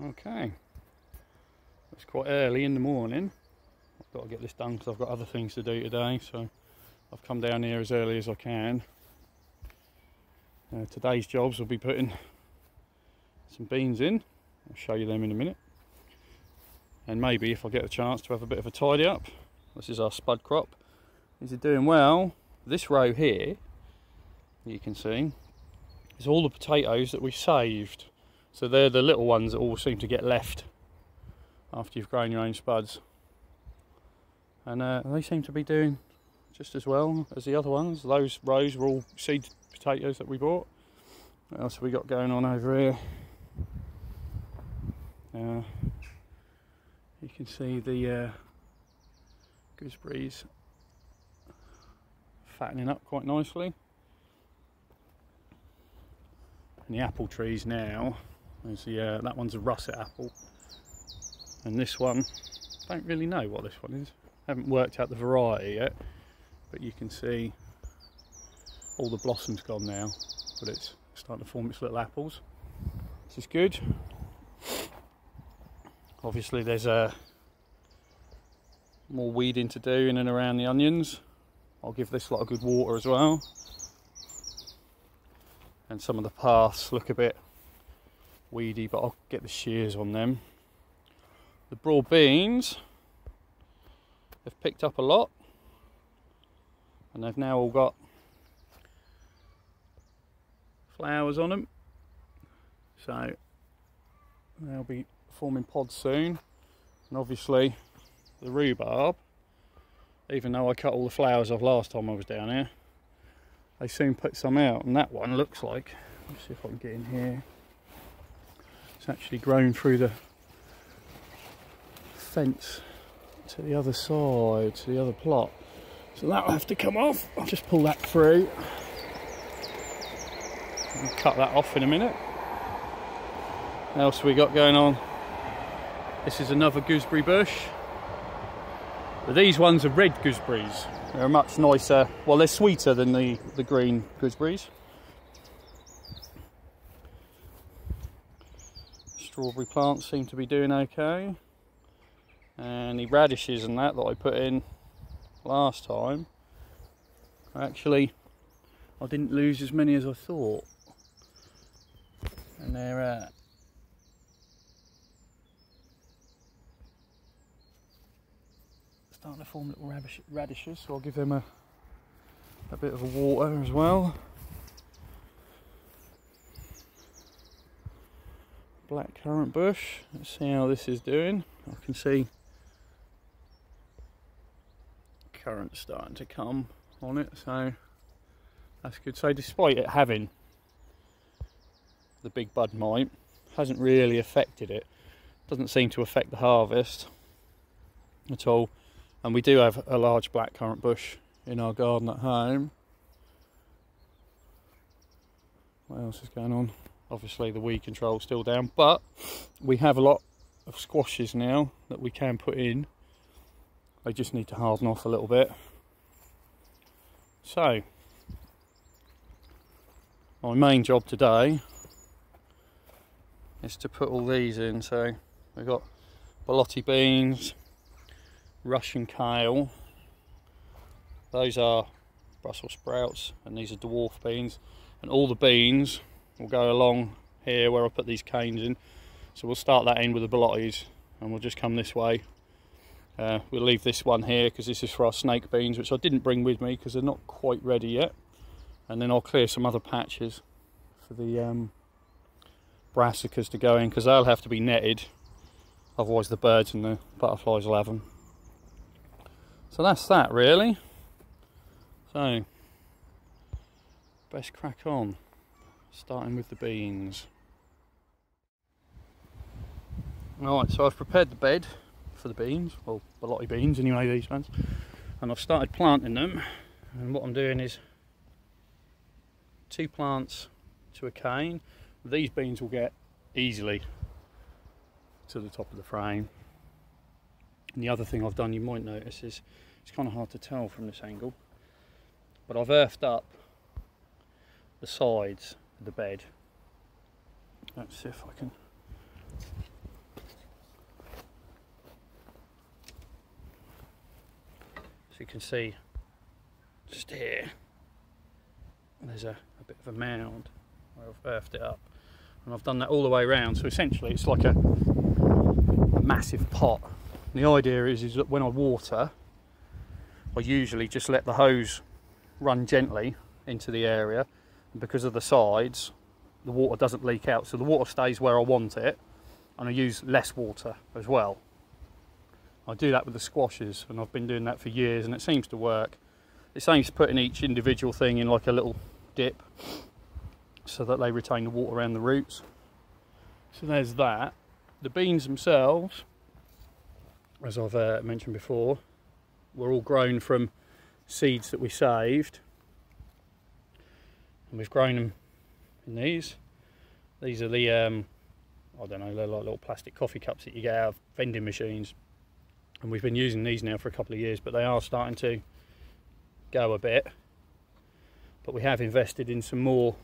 Okay, it's quite early in the morning. I've got to get this done because I've got other things to do today, so I've come down here as early as I can. Today's jobs will be putting some beans in. I'll show you them in a minute, and maybe if I get a chance to have a bit of a tidy up. This is our spud crop. These are doing well. This row here, you can see, is all the potatoes that we saved. So they're the little ones that all seem to get left after you've grown your own spuds. And they seem to be doing just as well as the other ones. Those rows were all seed potatoes that we bought. What else have we got going on over here? You can see the gooseberries fattening up quite nicely. And the apple trees now, there's the, that one's a russet apple, and this one, don't really know what this one is, haven't worked out the variety yet, but you can see all the blossoms gone now, but it's starting to form its little apples, which is good. Obviously there's more weeding to do in and around the onions. I'll give this lot a good water as well. And some of the paths look a bit weedy, but I'll get the shears on them. The broad beans have picked up a lot, and they've now all got flowers on them, so they'll be forming pods soon. And obviously the rhubarb, even though I cut all the flowers off last time I was down here, they soon put some out, and that one looks like, let's see if I can get in here, it's actually grown through the fence to the other side, to the other plot, so that'll have to come off. I'll just pull that through and cut that off in a minute. What else have we got going on? This is another gooseberry bush, but these ones are red gooseberries. They're much nicer, well they're sweeter than the green gooseberries. Strawberry plants seem to be doing okay. And the radishes and that I put in last time, actually I didn't lose as many as I thought. And they're starting to form little radishes, so I'll give them a bit of a water as well. Blackcurrant bush, let's see how this is doing. I can see currants starting to come on it, so that's good. So despite it having the big bud mite, hasn't really affected it, doesn't seem to affect the harvest at all. And we do have a large blackcurrant bush in our garden at home. What else is going on? Obviously the weed control's still down, but we have a lot of squashes now that we can put in. They just need to harden off a little bit. So, my main job today is to put all these in. So, we've got borlotti beans, Russian kale, those are Brussels sprouts, and these are dwarf beans, and all the beans will go along here where I put these canes in. So we'll start that end with the borlottis, and we'll just come this way. We'll leave this one here because this is for our snake beans, which I didn't bring with me because they're not quite ready yet, and then I'll clear some other patches for the brassicas to go in, because they'll have to be netted, otherwise the birds and the butterflies will have them. So that's that really, so best crack on, starting with the beans. Alright, so I've prepared the bed for the beans, well borlotti beans anyway, these ones, and I've started planting them. And what I'm doing is 2 plants to a cane. These beans will get easily to the top of the frame. And the other thing I've done, you might notice, is it's kind of hard to tell from this angle, but I've earthed up the sides of the bed. Let's see if I can So you can see just here, there's a bit of a mound where I've earthed it up. And I've done that all the way around, so essentially it's like a massive pot. And the idea is that when I water, I usually just let the hose run gently into the area, and because of the sides, the water doesn't leak out, so the water stays where I want it, and I use less water as well. I do that with the squashes, and I've been doing that for years, and it seems to work. It seems putting each individual thing in like a little dip so that they retain the water around the roots. So there's that. The beans themselves, as I've mentioned before, were all grown from seeds that we saved, and we've grown them in these. These are the I don't know, they're like little plastic coffee cups that you get out of vending machines, and we've been using these now for a couple of years, but they are starting to go a bit. But we have invested in some more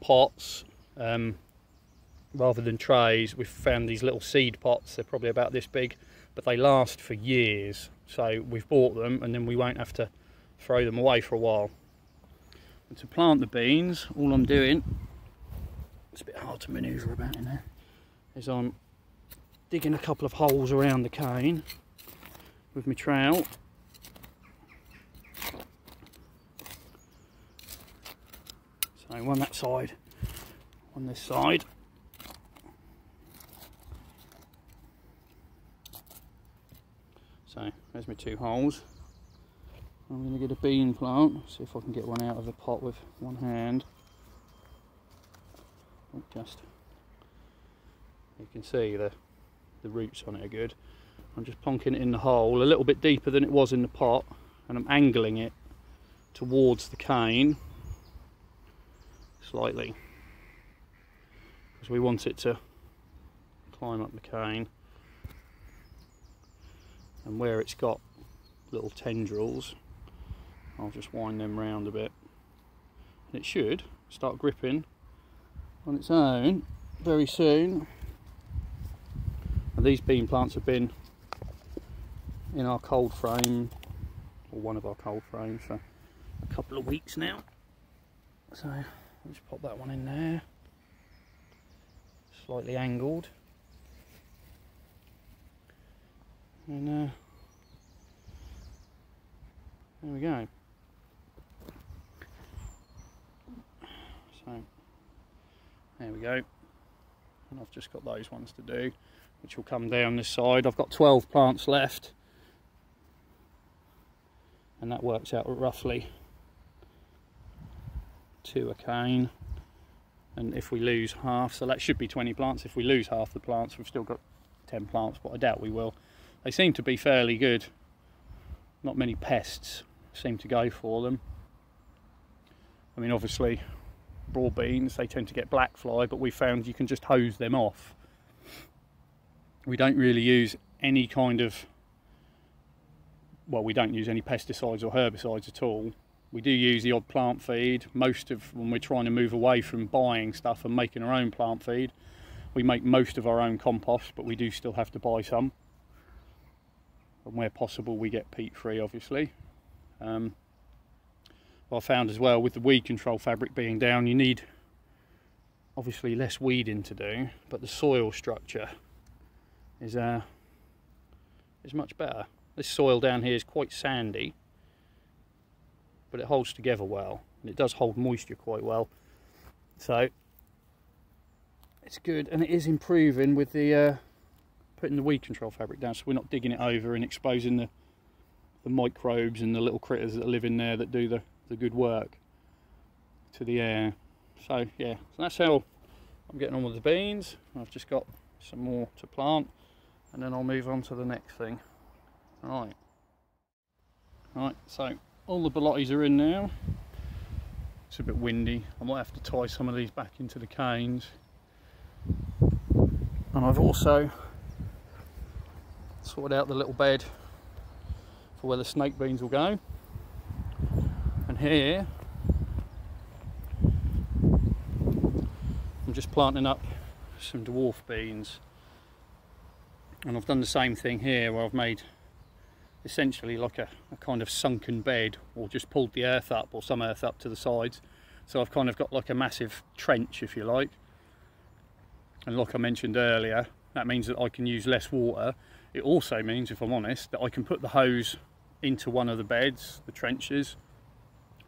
pots rather than trays. We've found these little seed pots. They're probably about this big, but they last for years, so we've bought them and then we won't have to throw them away for a while. And to plant the beans, all I'm doing, it's a bit hard to maneuver about in there, is I'm digging a couple of holes around the cane with my trowel. So one that side, on this side. So there's my two holes. I'm going to get a bean plant, see if I can get one out of the pot with one hand. Just, you can see the roots on it are good. I'm just plonking it in the hole a little bit deeper than it was in the pot, and I'm angling it towards the cane slightly because we want it to climb up the cane. And where it's got little tendrils, I'll just wind them round a bit, and it should start gripping on its own very soon. And these bean plants have been in our cold frame, or one of our cold frames, for a couple of weeks now. So let's pop that one in there, slightly angled. And there we go. So there we go. And I've just got those ones to do, which will come down this side. I've got 12 plants left, and that works out roughly 2 a cane. And if we lose half, so that should be 20 plants. If we lose half the plants, we've still got 10 plants, but I doubt we will. They seem to be fairly good. Not many pests seem to go for them. I mean, obviously, raw beans, they tend to get black fly, but we found you can just hose them off. We don't really use any kind of, well, we don't use any pesticides or herbicides at all. We do use the odd plant feed. Most of, when we're trying to move away from buying stuff and making our own plant feed, we make most of our own compost, but we do still have to buy some. And where possible, we get peat free, obviously. Well, I found as well, with the weed control fabric being down, you need obviously less weeding to do, but the soil structure is much better. This soil down here is quite sandy, but it holds together well, and it does hold moisture quite well, so it's good. And it is improving with the putting the weed control fabric down, so we're not digging it over and exposing the microbes and the little critters that live in there that do the good work to the air. So yeah, so that's how I'm getting on with the beans. I've just got some more to plant, and then I'll move on to the next thing. All right, so all the borlottis are in now. It's a bit windy. I might have to tie some of these back into the canes. And I've also sorted out the little bed for where the snake beans will go. And here I'm just planting up some dwarf beans, and I've done the same thing here, where I've made essentially like a kind of sunken bed, or just pulled the earth up, or some earth up to the sides. So I've kind of got like a massive trench, if you like. And like I mentioned earlier, that means that I can use less water. It also means, if I'm honest, that I can put the hose into one of the beds, the trenches,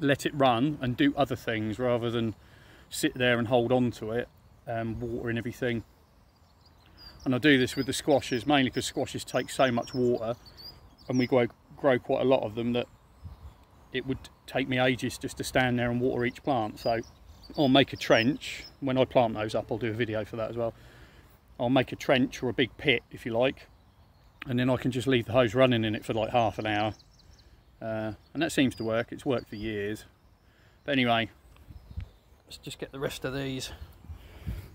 let it run and do other things rather than sit there and hold on to it, water and everything. And I do this with the squashes, mainly because squashes take so much water and we grow quite a lot of them that it would take me ages just to stand there and water each plant. So I'll make a trench. When I plant those up, I'll do a video for that as well. I'll make a trench or a big pit, if you like, and then I can just leave the hose running in it for like half an hour. And that seems to work. It's worked for years. But anyway, let's just get the rest of these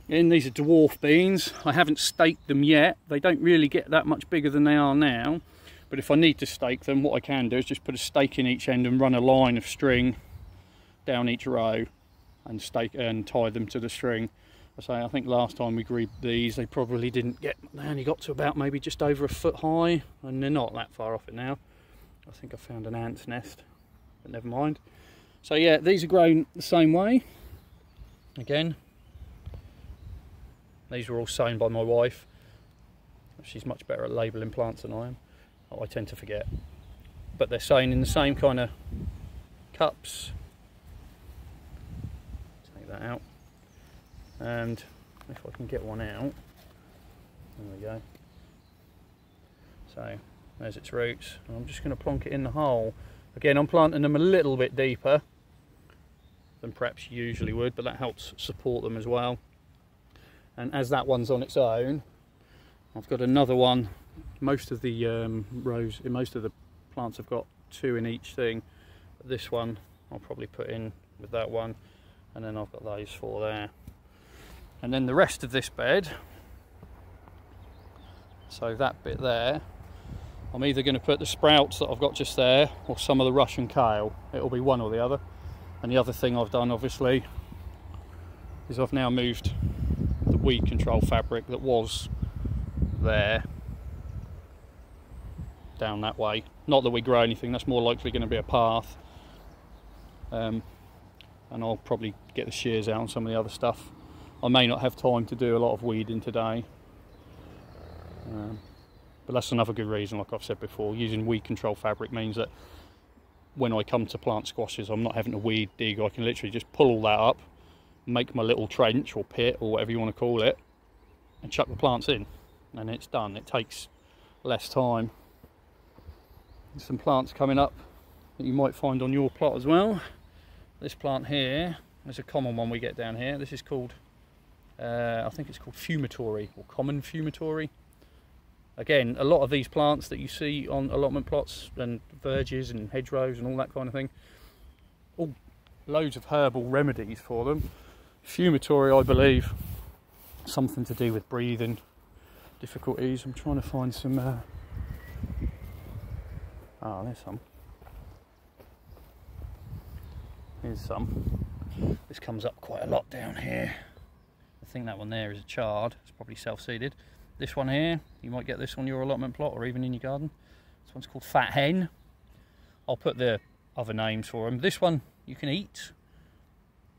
in. These are dwarf beans. I haven't staked them yet. They don't really get that much bigger than they are now. But if I need to stake them, what I can do is just put a stake in each end and run a line of string down each row and stake and tie them to the string. I say, I think last time we grew these, they probably didn't get, they only got to about maybe just over a foot high, and they're not that far off it now. I think I found an ant's nest, but never mind. So yeah, these are grown the same way. Again, these were all sown by my wife. She's much better at labelling plants than I am. Oh, I tend to forget. But they're sown in the same kind of cups. Take that out. And if I can get one out, there we go. So there's its roots. And I'm just going to plonk it in the hole. Again, I'm planting them a little bit deeper than perhaps you usually would, but that helps support them as well. And as that one's on its own, I've got another one. Most of the rows, most of the plants have got two in each thing. This one I'll probably put in with that one, and then I've got those four there. And then the rest of this bed, so that bit there, I'm either going to put the sprouts that I've got just there, or some of the Russian kale. It'll be one or the other. And the other thing I've done, obviously, is I've now moved the weed control fabric that was there down that way. Not that we grow anything, that's more likely going to be a path. And I'll probably get the shears out on some of the other stuff. I may not have time to do a lot of weeding today. But that's another good reason, like I've said before, using weed control fabric means that when I come to plant squashes, I'm not having to weed dig. I can literally just pull all that up, make my little trench or pit or whatever you want to call it, and chuck the plants in, and it's done. It takes less time. There's some plants coming up that you might find on your plot as well. This plant here is a common one we get down here. This is called, I think it's called fumitory, or common fumitory. Again, a lot of these plants that you see on allotment plots and verges and hedgerows and all that kind of thing, all loads of herbal remedies for them. Fumitory, I believe, something to do with breathing difficulties. I'm trying to find some, oh, there's some. Here's some. This comes up quite a lot down here. I think that one there is a chard. It's probably self-seeded. This one here, you might get this on your allotment plot or even in your garden. This one's called Fat Hen. I'll put the other names for them. This one you can eat.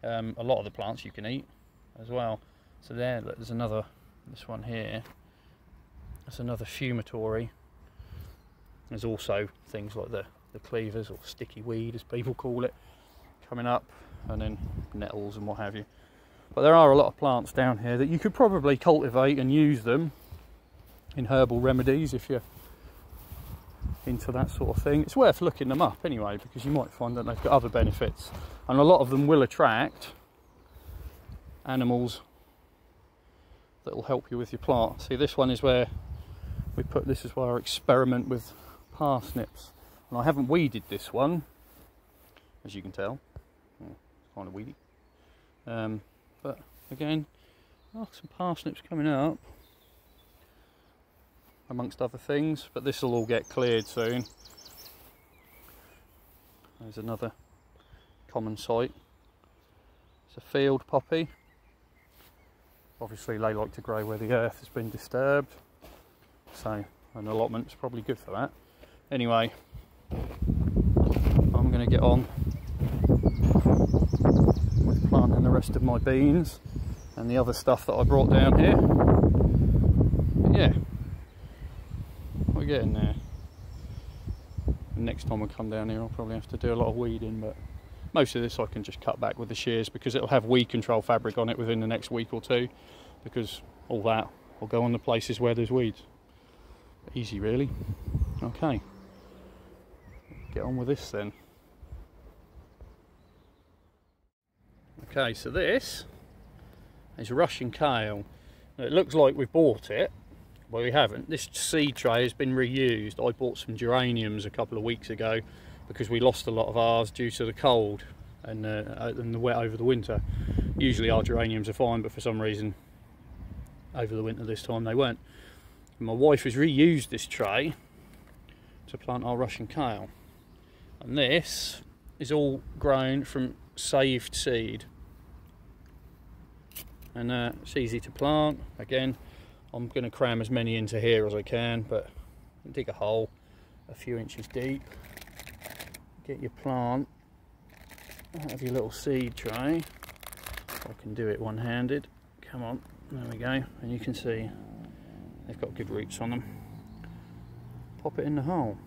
A lot of the plants you can eat as well. So there, look, there's another, this one here. That's another fumitory. There's also things like the cleavers, or sticky weed as people call it, coming up, and then nettles and what have you. But there are a lot of plants down here that you could probably cultivate and use them in herbal remedies if you're into that sort of thing. It's worth looking them up anyway, because you might find that they've got other benefits, and a lot of them will attract animals that will help you with your plant. See, this one is where we put, this is where I experiment with parsnips, and I haven't weeded this one, as you can tell. It's kind of weedy. But again, some parsnips coming up, amongst other things, but this will all get cleared soon. There's another common site. It's a field poppy. Obviously they like to grow where the earth has been disturbed, so an allotment's probably good for that. Anyway, I'm going to get on with planting the rest of my beans and the other stuff that I brought down here. But yeah, we're getting there. Next time I come down here I'll probably have to do a lot of weeding, but most of this I can just cut back with the shears because it'll have weed control fabric on it within the next week or two, because all that will go on the places where there's weeds. Easy really. Okay, get on with this then. Okay, so this is Russian kale. It looks like we've bought it, but we haven't. This seed tray has been reused. I bought some geraniums a couple of weeks ago because we lost a lot of ours due to the cold and the wet over the winter. Usually our geraniums are fine, but for some reason over the winter this time they weren't. And my wife has reused this tray to plant our Russian kale, and this is all grown from saved seed, and it's easy to plant. Again, I'm going to cram as many into here as I can, but dig a hole a few inches deep, get your plant out of your little seed tray. I can do it one-handed, come on, there we go, and you can see they've got good roots on them. Pop it in the hole,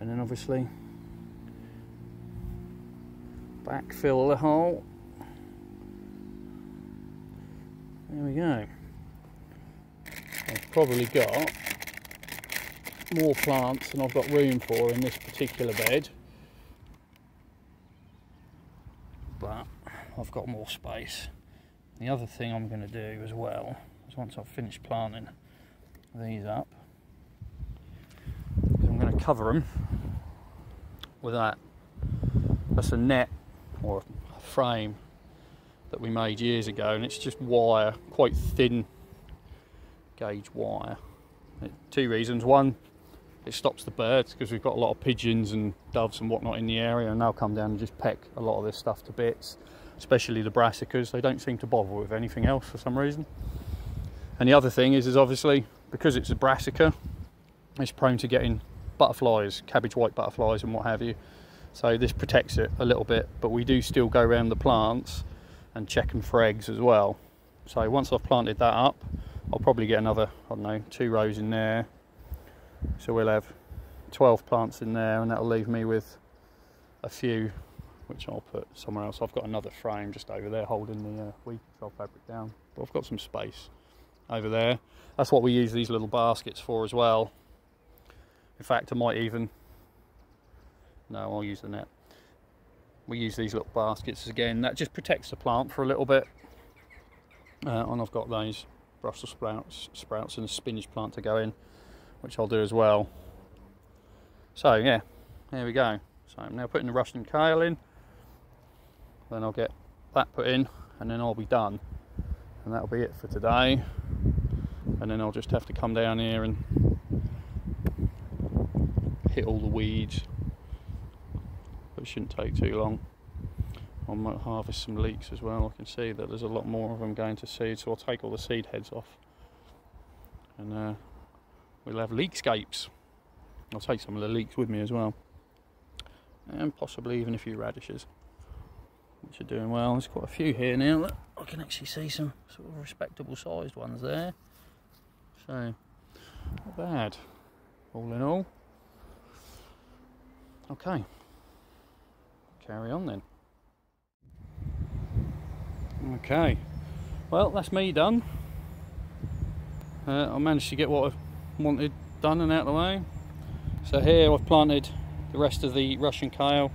and then obviously backfill the hole, there we go. I've probably got more plants than I've got room for in this particular bed, but I've got more space. The other thing I'm going to do as well is, once I've finished planting these up, I'm going to cover them with that. That's a net or a frame that we made years ago, and it's just wire, quite thin gauge wire. Two reasons: one, it stops the birds, because we've got a lot of pigeons and doves and whatnot in the area, and they'll come down and just peck a lot of this stuff to bits, especially the brassicas. They don't seem to bother with anything else for some reason. And the other thing is obviously because it's a brassica, it's prone to getting butterflies, cabbage white butterflies and what have you, so this protects it a little bit. But we do still go around the plants and check them for eggs as well. So once I've planted that up, I'll probably get another, I don't know, 2 rows in there, so we'll have 12 plants in there, and that'll leave me with a few which I'll put somewhere else. I've got another frame just over there holding the weed control fabric down, but I've got some space over there. That's what we use these little baskets for as well. In fact, I might even, no, I'll use the net. We use these little baskets again, that just protects the plant for a little bit, and I've got those Brussels sprouts and a spinach plant to go in, which I'll do as well. So yeah, there we go. So I'm now putting the Russian kale in, then I'll get that put in, and then I'll be done, and that'll be it for today. And then I'll just have to come down here and hit all the weeds, but it shouldn't take too long. I might harvest some leeks as well. I can see that there's a lot more of them going to seed, so I'll take all the seed heads off, and we'll have leekscapes. I'll take some of the leeks with me as well, and possibly even a few radishes, which are doing well. There's quite a few here now. Look, I can actually see some sort of respectable sized ones there, so not bad all in all. Okay, carry on then. Okay, well, that's me done. I managed to get what I wanted done and out of the way. So here I've planted the rest of the Russian kale,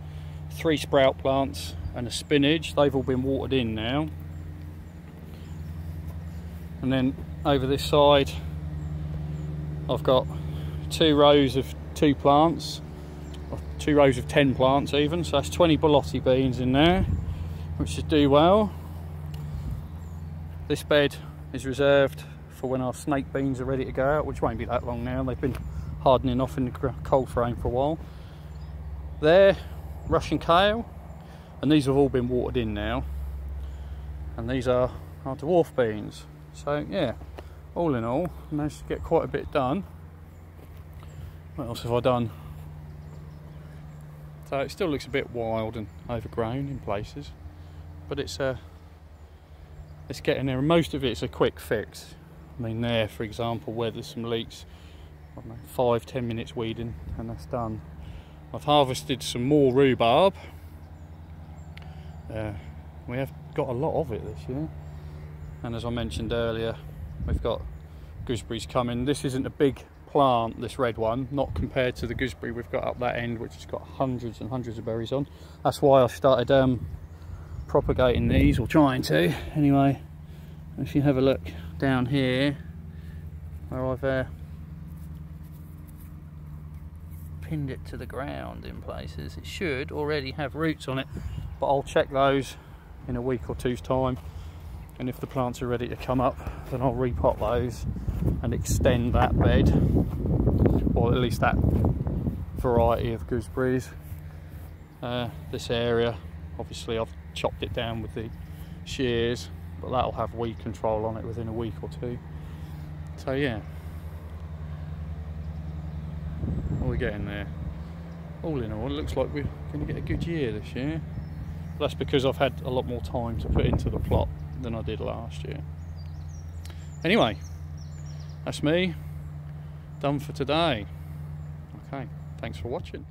3 sprout plants and a spinach. They've all been watered in now. And then over this side I've got 2 rows of 2 plants, or 2 rows of 10 plants even, so that's 20 borlotti beans in there, which should do well. This bed is reserved for when our snake beans are ready to go out, which won't be that long now. They've been hardening off in the cold frame for a while. There, Russian kale, and these have all been watered in now. And these are our dwarf beans. So yeah, all in all, managed to get quite a bit done. What else have I done? So it still looks a bit wild and overgrown in places, but it's getting there. Most of it's a quick fix. I mean, there, for example, where there's some leaks, I don't know, 5–10 minutes weeding and that's done. I've harvested some more rhubarb. We have got a lot of it this year, and as I mentioned earlier, we've got gooseberries coming. This isn't a big plant, this red one, not compared to the gooseberry we've got up that end, which has got hundreds and hundreds of berries on. That's why I started propagating these, or trying to anyway. If you have a look down here where I've pinned it to the ground in places, it should already have roots on it, but I'll check those in a week or two's time, and if the plants are ready to come up, then I'll repot those and extend that bed, or at least that variety of gooseberries. This area, obviously I've chopped it down with the shears, but that'll have weed control on it within a week or two. So yeah, what are we getting there? All in all, it looks like we're going to get a good year this year. That's because I've had a lot more time to put into the plot than I did last year. Anyway, that's me done for today. Okay, thanks for watching.